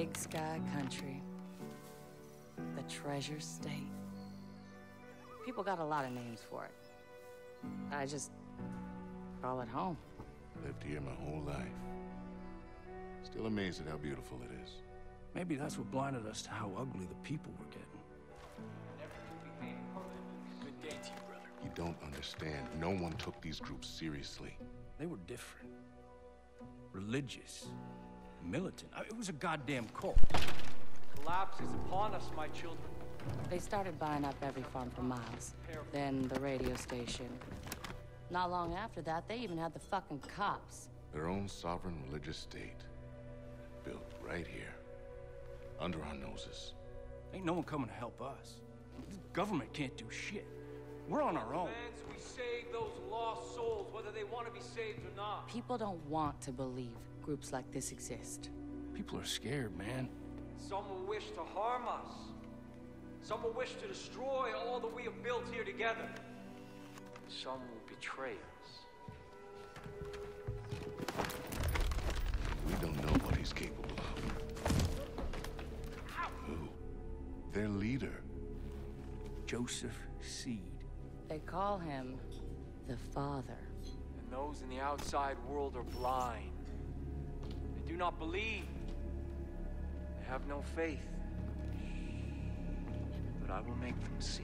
Big Sky Country, the Treasure State. People got a lot of names for it. I just call it home. Lived here my whole life. Still amazed at how beautiful it is. Maybe that's what blinded us to how ugly the people were getting. Good day to you, brother. You don't understand. No one took these groups seriously. They were different. Religious. Militant. It was a goddamn cult. Collapse is upon us, my children. They started buying up every farm for miles. Then the radio station. Not long after that, they even had the fucking cops. Their own sovereign religious state. Built right here. Under our noses. Ain't no one coming to help us. The government can't do shit. We're on our own. We save those lost souls, whether they want to be saved or not. People don't want to believe groups like this exist. People are scared, man. Some will wish to harm us. Some will wish to destroy all that we have built here together. Some will betray us. We don't know what he's capable of. Ow. Who? Their leader. Joseph Seed. They call him the Father. And those in the outside world are blind. They do not believe. They have no faith. But I will make them see.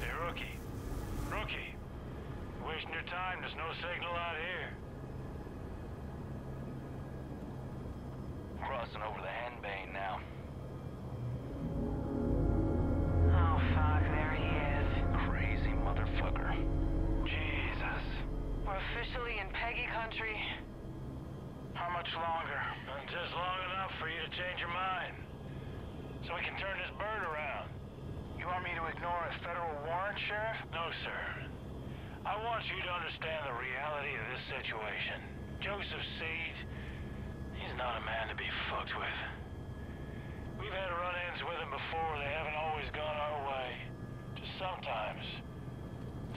Hey, rookie. Rookie. Wasting your time. There's no signal out here. Crossing over the Henbane now. Oh, fuck. There he is. Crazy motherfucker. Jesus. We're officially in Peggy country. How much longer? Just long enough for you to change your mind. So we can turn this bird around. You want me to ignore a federal warrant, Sheriff? No, sir. I want you to understand the reality of this situation. Joseph Seed, he's not a man to be fucked with. We've had run-ins with them before. They haven't always gone our way. Just sometimes.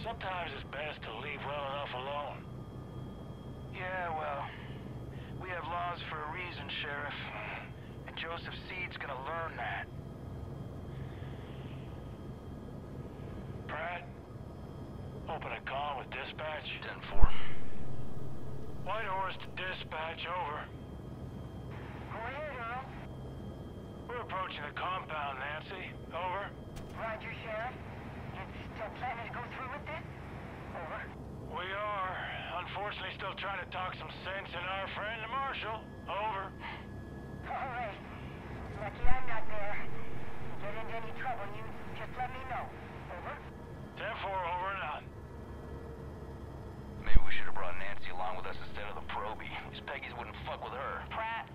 Sometimes it's best to leave well enough alone. Yeah, well, we have laws for a reason, Sheriff. And Joseph Seed's gonna learn that. Pratt, open a call with dispatch. 10-4. White Horse to dispatch, over. We're here, Doc. We're approaching the compound, Nancy. Over. Roger, Sheriff. You still planning to go through with this? Over. We are. Unfortunately, still trying to talk some sense in our friend, the Marshal. Over. All right. Lucky I'm not there. If you get into any trouble, you just let me know. Over. 10-4, over and out. Maybe we should have brought Nancy along with us instead of the Probie. These Peggies wouldn't fuck with her. Pratt.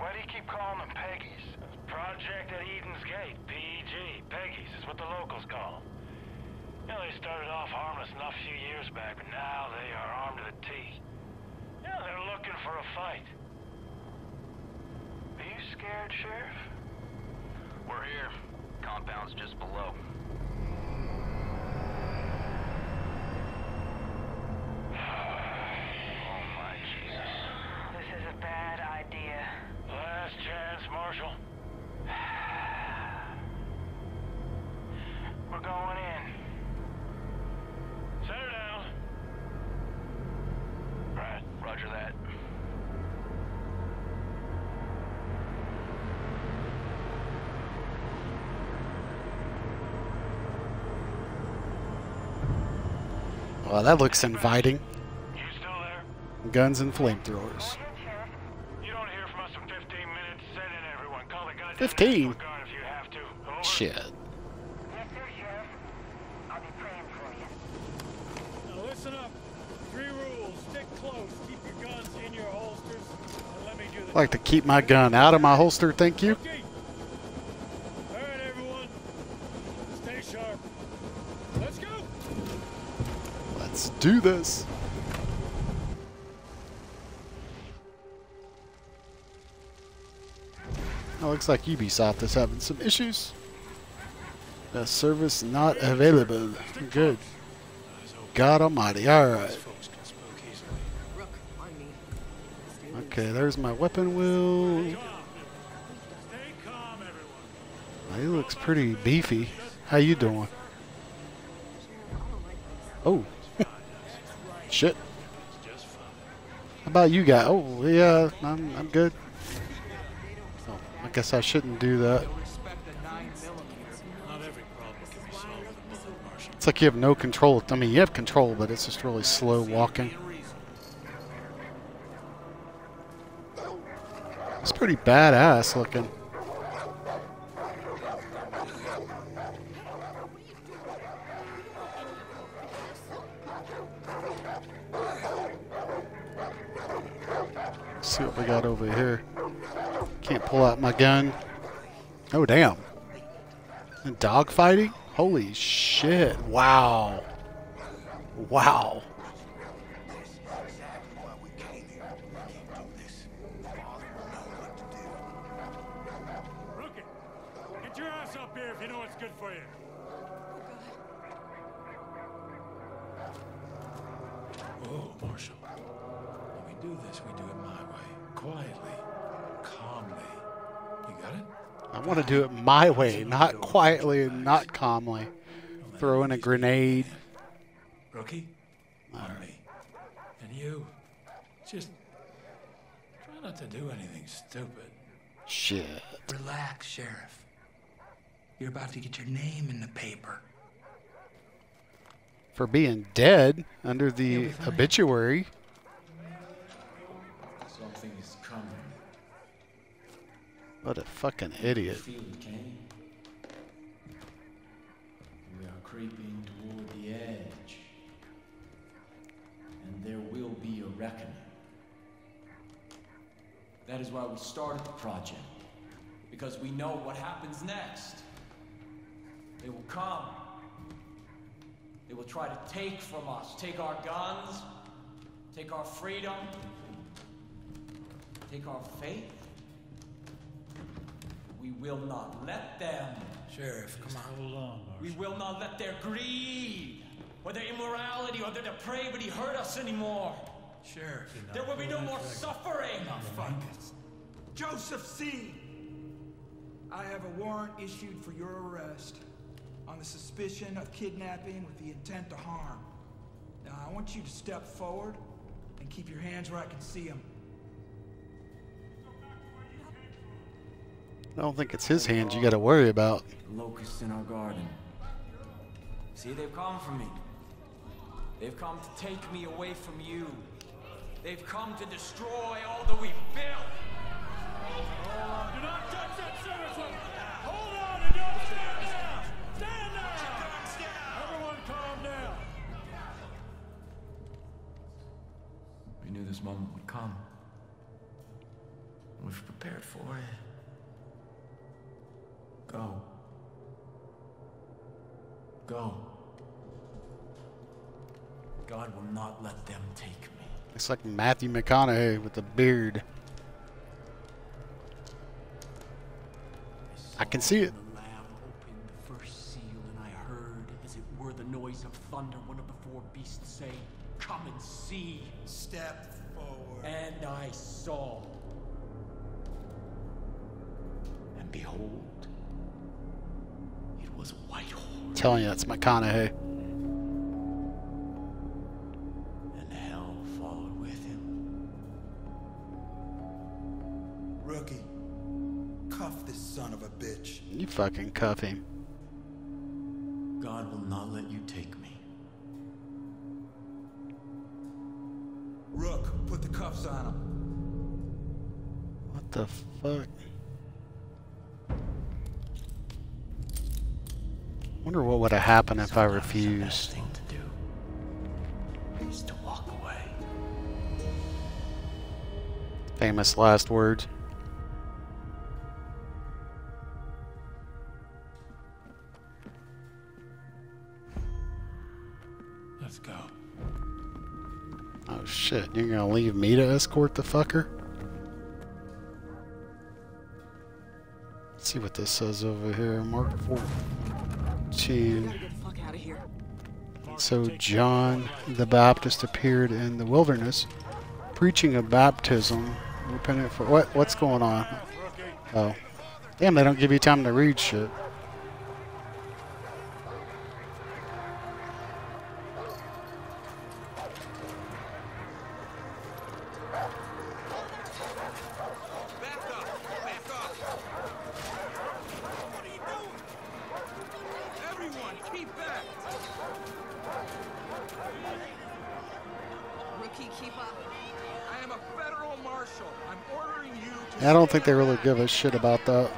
Why do you keep calling them Peggies? Project at Eden's Gate, PEG. Peggies is what the locals call them. You know, they started off harmless enough a few years back, but now they are armed to the teeth. You know, they're looking for a fight. Are you scared, Sheriff? We're here. Compound's just below. Oh, my Jesus. This is a bad idea. Last chance, Marshal. We're going in. Set her down. Right, roger that. Well, that looks inviting. You still there? Guns and flamethrowers. 15? Shit. Yes, sir, Sheriff. I'll be praying for you. Now listen up. Three rules. Stick close. Keep your guns in your holsters. And let me do this. Like to keep my gun out of my holster, thank you. Alright, everyone. Stay sharp. Let's go. Let's do this. It looks like Ubisoft is having some issues. The service not available. Good. God almighty. Alright. Okay, there's my weapon wheel. He looks pretty beefy. How you doing? Oh. Shit. How about you guys? Oh, yeah, I'm good. Oh, I guess I shouldn't do that. It's like you have no control. I mean, you have control, but it's just really slow walking. It's pretty badass looking. See what we got over here. Can't pull out my gun. Oh damn! And dog fighting? Holy shit! Wow! Wow! Get your ass up here if you know what's good for you. Oh, Marshal. When we do this, we do it my way. Quietly, calmly. You got it? I want to do it my way, not quietly and not calmly. Throw in a grenade. Rookie, on me. And you, just try not to do anything stupid. Shit. Relax, Sheriff. You're about to get your name in the paper. For being dead under the obituary. Something is coming. What a fucking idiot. We are creeping toward the edge. And there will be a reckoning. That is why we started the project. Because we know what happens next. They will come. They will try to take from us. Take our guns. Take our freedom. Take our faith. We will not let them. Sheriff, come on. Hold on, Marshal. We will not let their greed, or their immorality, or their depravity hurt us anymore. Sheriff, there will be no more suffering. Joseph Seed, I have a warrant issued for your arrest on the suspicion of kidnapping with the intent to harm. Now, I want you to step forward and keep your hands where I can see them. I don't think it's his hands you got to worry about. Locusts in our garden. See, they've come for me. They've come to take me away from you. They've come to destroy all that we've built. Do not touch that service weapon. Hold on and don't stand down. Stand down. Everyone calm down. We knew this moment would come. We've prepared for it. Go. Go. God will not let them take me. It's like Matthew McConaughey with a beard. I can see it. The Lamb opened the first seal, and I heard, as it were the noise of thunder, one of the four beasts say, "Come and see." Step forward. And I saw. And behold. I'm telling you, that's McConaughey. And hell followed with him. Rookie, cuff this son of a bitch. You fucking cuff him. God will not let you take me. Rook, put the cuffs on him. What the fuck? Wonder what would have happened if I refused. The best thing to do is to walk away. Famous last words. Let's go. Oh shit, you're gonna leave me to escort the fucker? Let's see what this says over here. Mark 14. So John the Baptist appeared in the wilderness, preaching a baptism. Repentant for what? What's going on? Oh, damn! They don't give you time to read shit. I don't think they really give a shit about that.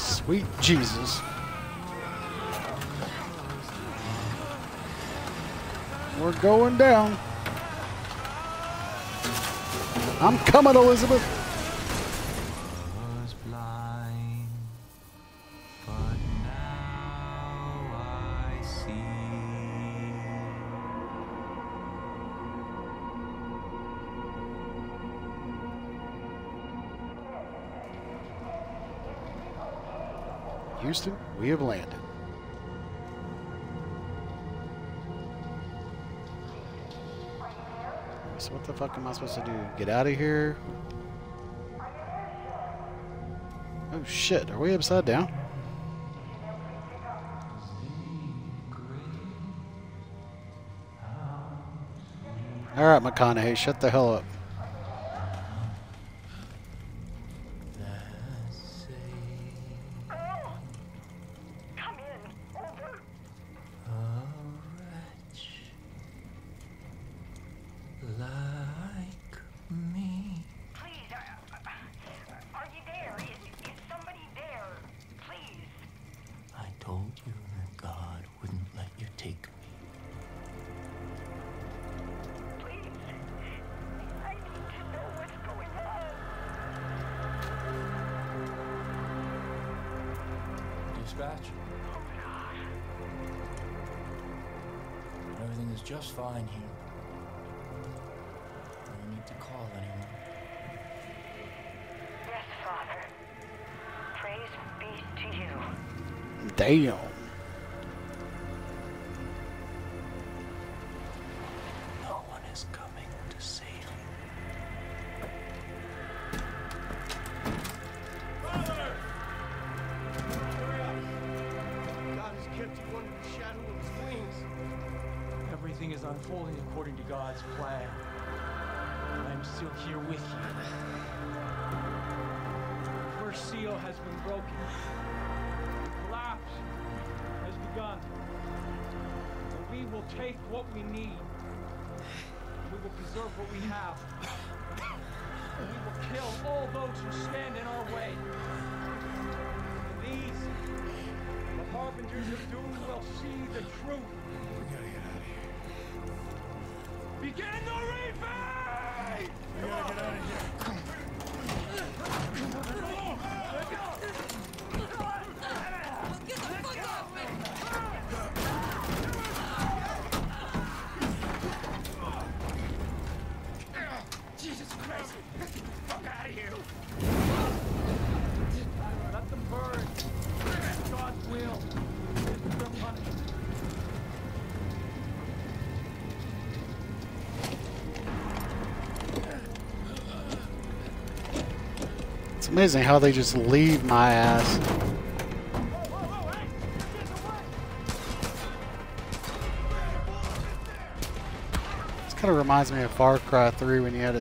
Sweet Jesus. We're going down. I'm coming, Elizabeth. Houston, we have landed. So what the fuck am I supposed to do? Get out of here? Oh shit, are we upside down? Alright, McConaughey, shut the hell up. Everything is just fine here. I don't need to call anyone. Yes, Father. Praise be to you. Damn. No one is coming to save you. Father! Everything is unfolding according to God's plan. I am still here with you. The first seal has been broken. Collapse has begun. And we will take what we need. We will preserve what we have. And we will kill all those who stand in our way. And these, the harbingers of doom, will see the truth. We gotta get out of here. Begin the refight! We gotta get out of here. Get the fuck off me! Jesus Christ! Let's get the fuck out of here! Let them burn. God's will. This is their punishment. It's amazing how they just leave my ass. This kind of reminds me of Far Cry 3 when you had it.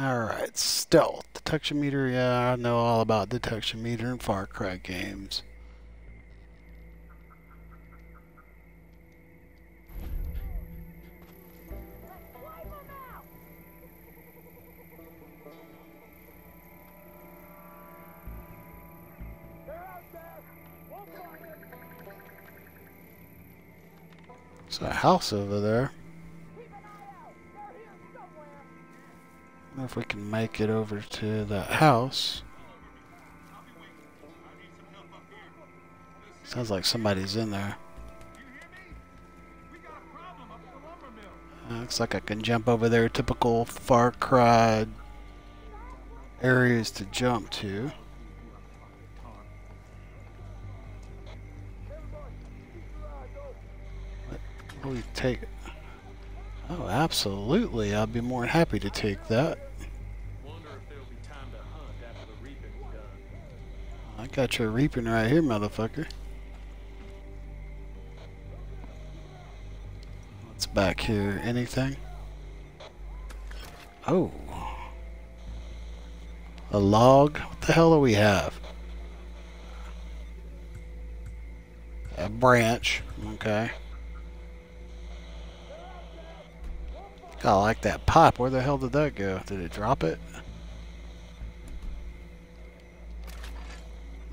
Alright, stealth. Detection meter, yeah, I know all about detection meter in Far Cry games. There's a house over there. I don't know if we can make it over to the house. Sounds like somebody's in there. Looks like I can jump over there. Typical Far Cry areas to jump to. What do we take? Oh, absolutely. I'd be more than happy to take that. I got your reaping right here, motherfucker. What's back here? Anything? Oh. A log? What the hell do we have? A branch. Okay. I like that pop. Where the hell did that go? Did it drop it?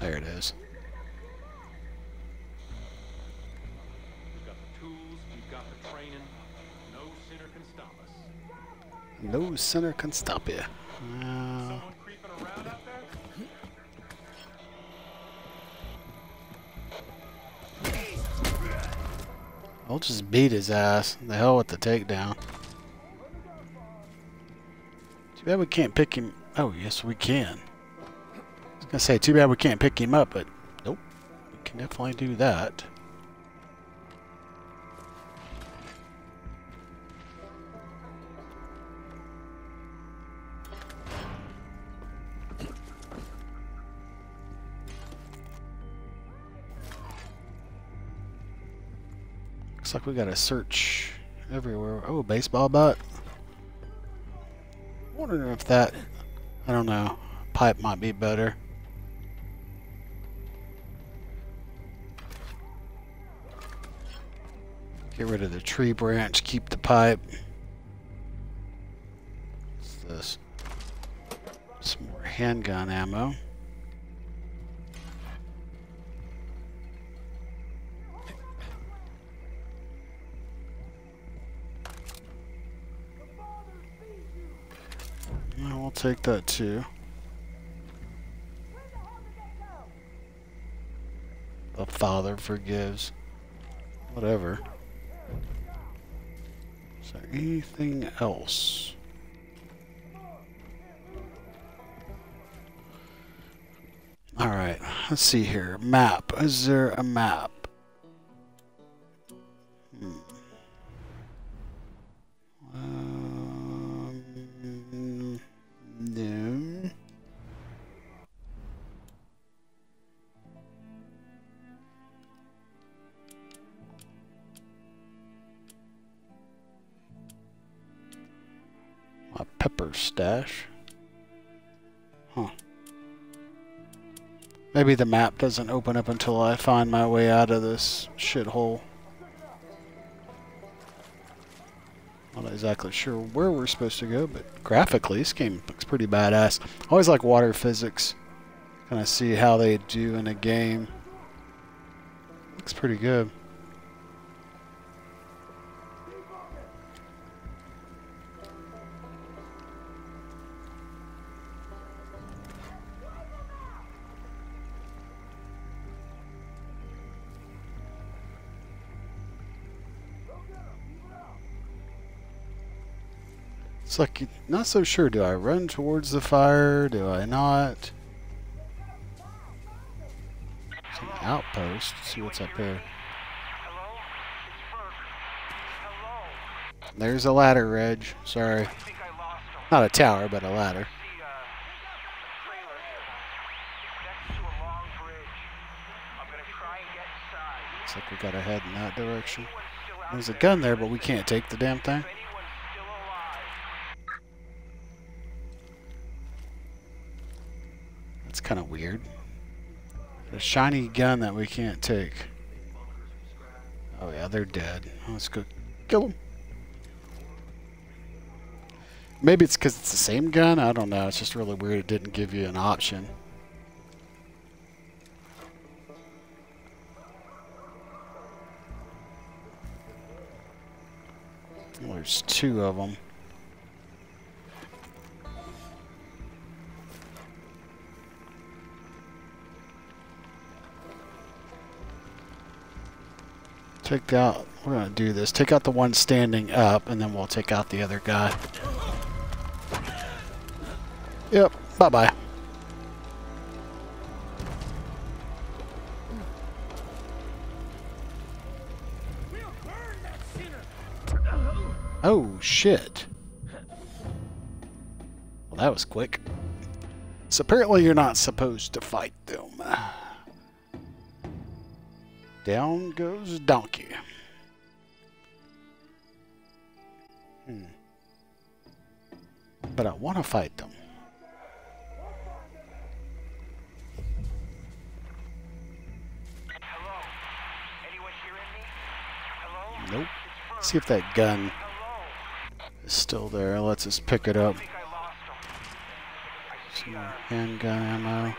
There it is. We've got the tools, we've got the training. No sinner can stop us. No sinner can stop you. Someone creeping around out there? I'll just beat his ass. The hell with the takedown. Too bad we can't pick him. Oh, yes, we can. I was gonna say, too bad we can't pick him up, but nope. We can definitely do that. Looks like we gotta search everywhere. Oh, baseball bat. Wondering if that, I don't know, pipe might be better. Get rid of the tree branch, keep the pipe. What's this? Some more handgun ammo. I'll take that too. The Father forgives. Whatever. Is there anything else? Alright, let's see here. Map. Is there a map? Stash. Huh. Maybe the map doesn't open up until I find my way out of this shithole. Not exactly sure where we're supposed to go, but graphically this game looks pretty badass. I always like water physics. Kind of see how they do in a game. Looks pretty good. It's like, not so sure. Do I run towards the fire? Do I not? It's an outpost. Let's see what's up here. There's a ladder, Reg. Sorry. Not a tower, but a ladder. Looks like we gotta head in that direction. There's a gun there, but we can't take the damn thing. That's kind of weird. A shiny gun that we can't take. Oh yeah, they're dead. Let's go kill them. Maybe it's because it's the same gun. I don't know. It's just really weird. It didn't give you an option. Well, there's two of them. Take out, we're gonna do this. Take out the one standing up and then we'll take out the other guy. Yep, bye-bye. Oh, shit. Well, that was quick. So apparently you're not supposed to fight them. Down goes donkey. But I want to fight them. Hello? Anyone hearing me? Hello? Nope. Let's see if that gun is still there. Let's just pick it up. Some handgun ammo.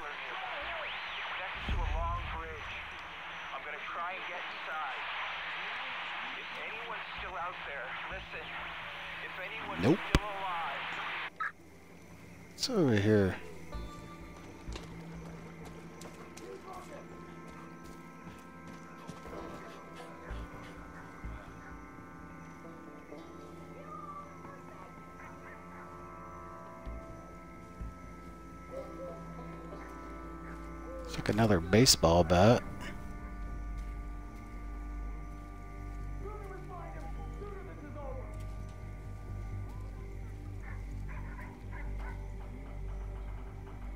Nope. It's over here. It's like another baseball bat.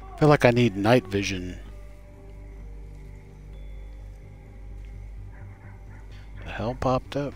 I feel like I need night vision. The hell popped up.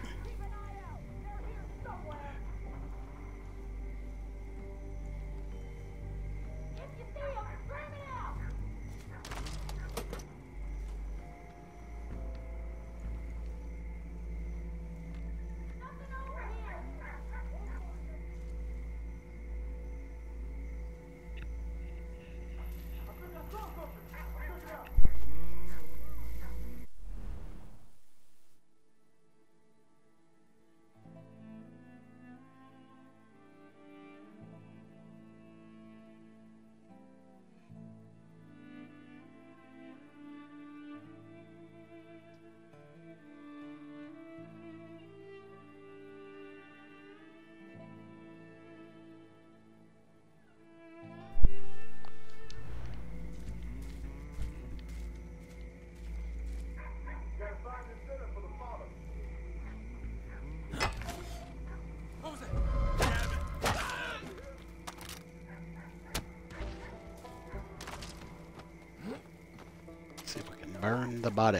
Burn the body.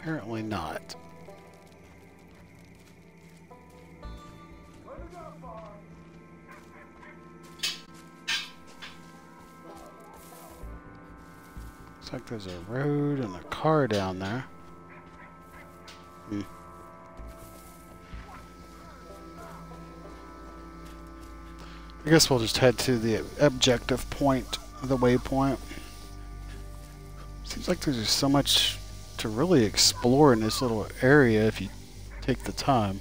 Apparently not. Looks like there's a road and a car down there. I guess we'll just head to the objective point. The waypoint. Seems like there's just so much to really explore in this little area if you take the time.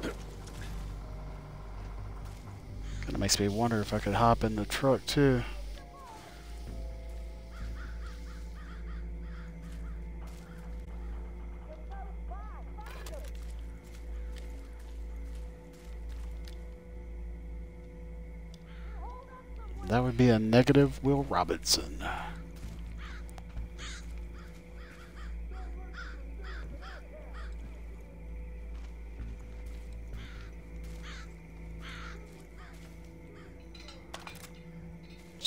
Kind of makes me wonder if I could hop in the truck too. That would be a negative Will Robinson.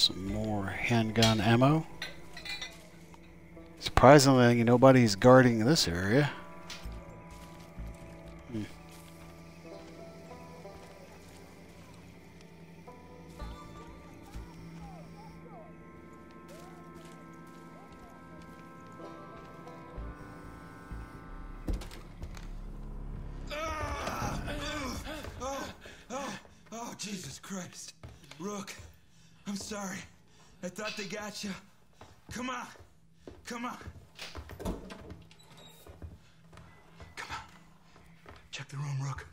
Some more handgun ammo. Surprisingly, nobody's guarding this area. Jesus Christ. Rook, I'm sorry. I thought they got you. Come on. Come on. Come on. Check the room, Rook.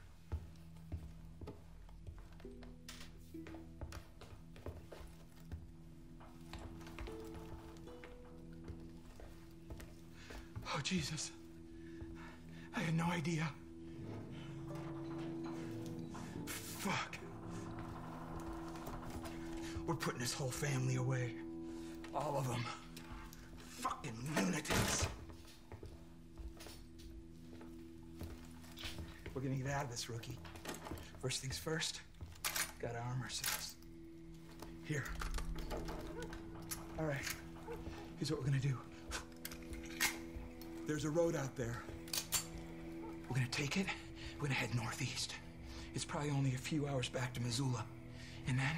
Oh, Jesus. I had no idea. Fuck. We're putting his whole family away. All of them. Fucking lunatics. We're gonna get out of this, rookie. First things first, gotta arm ourselves. Here. All right, here's what we're gonna do. There's a road out there. We're gonna take it, we're gonna head northeast. It's probably only a few hours back to Missoula. And then,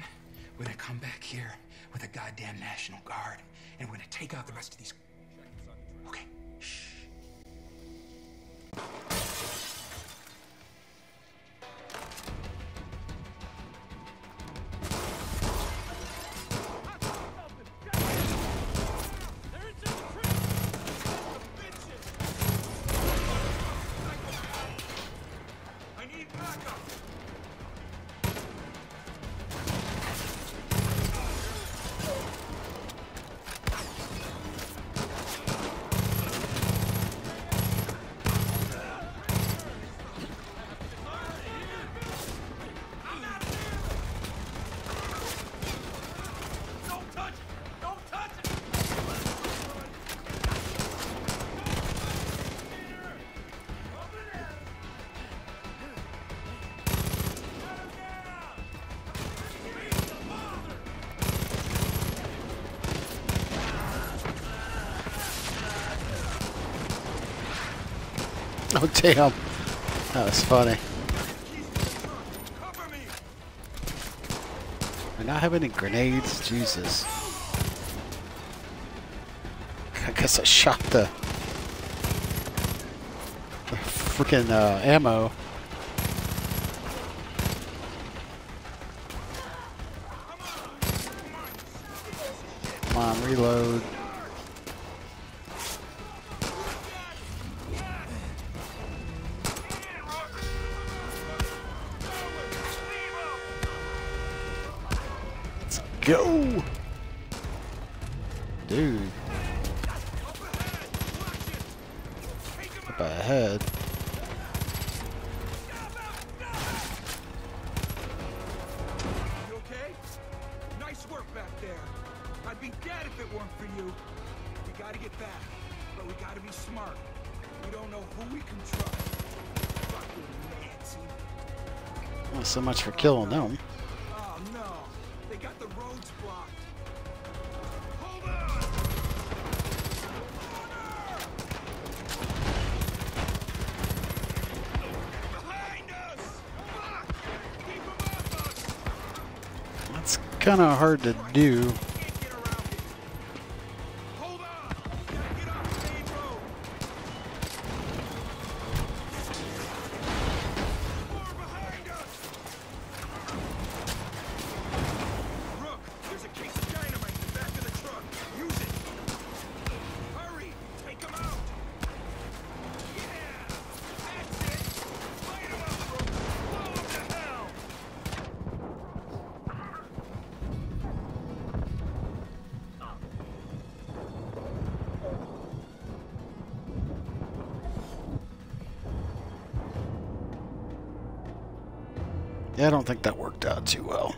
we're gonna come back here with a goddamn National Guard, and we're gonna take out the rest of these. Okay. Shh. Oh, damn. That was funny. I not have any grenades? Jesus. I guess I shot the freaking ammo. Come on, reload. Go! Dude. Up ahead. You okay? Nice work back there. I'd be dead if it weren't for you. We gotta get back, but we gotta be smart. We don't know who we can trust. Fucking Nancy. Not so much for killing them. Kind of hard to do. I don't think that worked out too well.